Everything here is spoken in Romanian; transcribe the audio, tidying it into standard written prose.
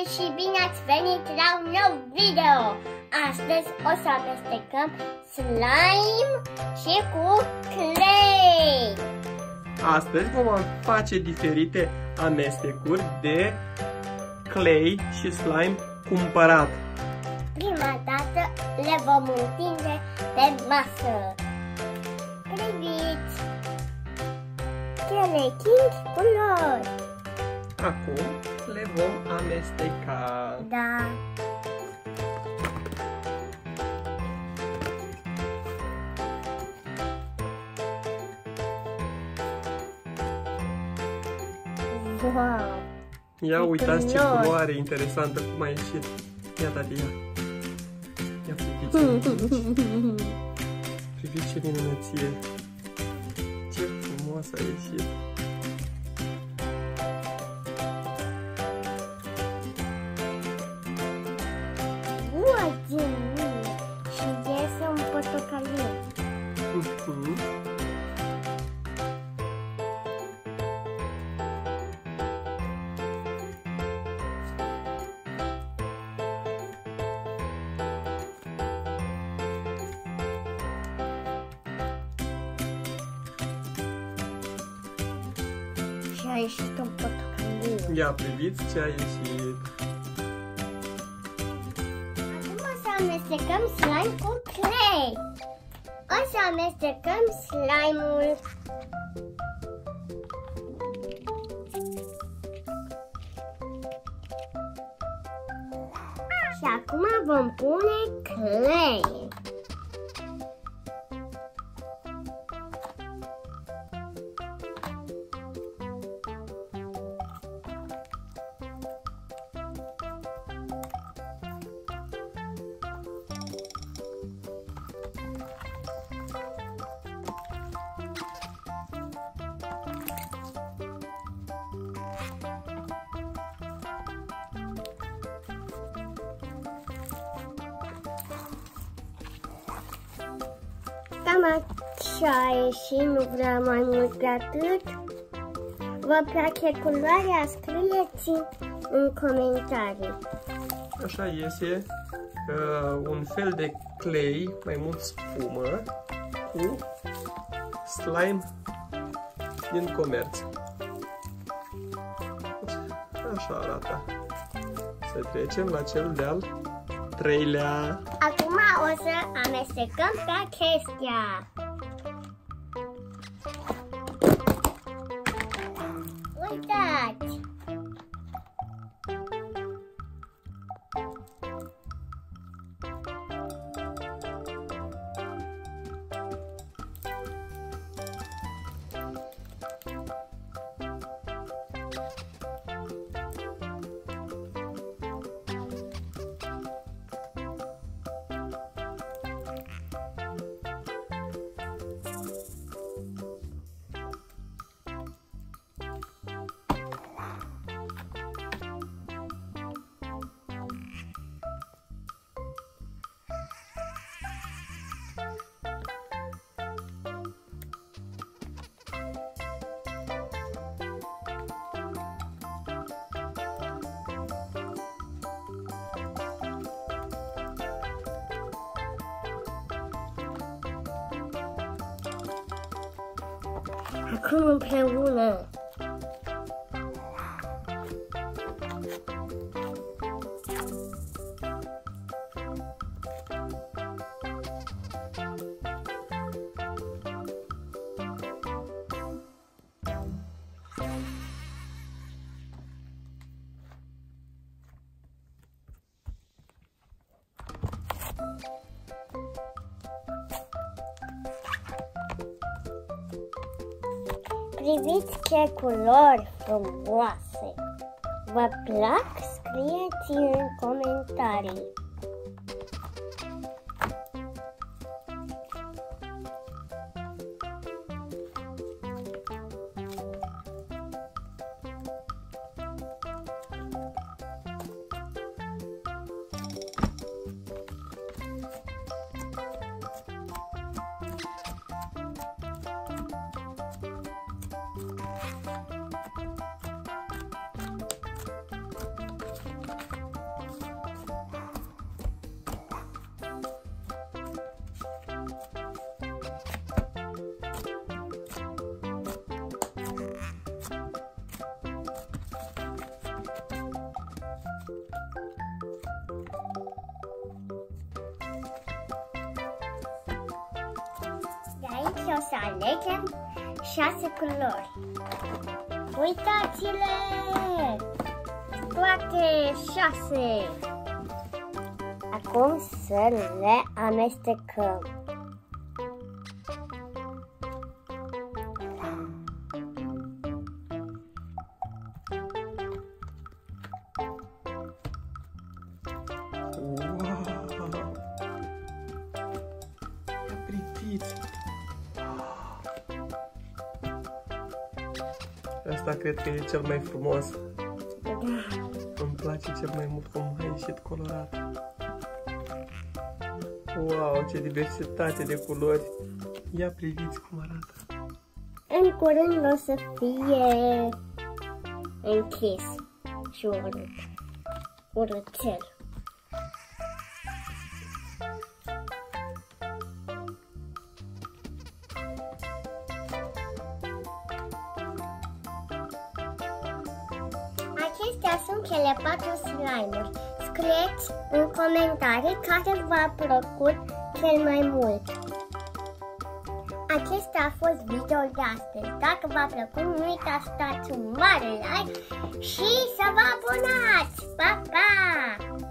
Clay Chibi Nuts Venit Down No Video. Astăzi o să amestecăm slime și cu clay. Astăzi vom face diferite amestecuri de clay și slime cumpărat. Prima dată le vom întinde pe masă. Priviți! Cele 5 culori. Acum le vom amesteca. Da. Wow! Ia uitați ce culoare interesantă cum a ieșit. Ia, tati, ia. Ia priviți. Priviți ce minunăție. Ce frumos a ieșit. Uai, ce bun! Și iese un portocaliu. A ieșit un portocaliu. Ia, priviți ce a ieșit. Acum o să amestecăm slime cu clay. O să amestecăm slime-ul. Și acum vom pune clay. Cam așa e și nu vreau mai mult de atât. Vă place culoarea? Scrieți în comentarii. Așa iese un fel de clay, mai mult spumă, cu slime din comerț. Așa arată. Să trecem la cel de-al treilea. Acum o să amestecăm pe acestea. Uitați! Acum împreună. Priviți ce culori frumoase! Vă plac? Scrieți în comentarii! De aici o să alegem 6 culori. Uitați-le! Toate 6! Acum să le amestecăm. Asta cred că e cel mai frumos. Da. Îmi place cel mai mult cum a ieșit colorat. Wow, ce diversitate de culori! Ia priviți cum arată! În curând o să fie închis și urâțel. Acestea sunt cele 4 slime-uri. Scrieți în comentarii care v-a plăcut cel mai mult. Acesta a fost videoul de astăzi. Dacă v-a plăcut, nu uitați să dați un mare like și să vă abonați! Pa, pa!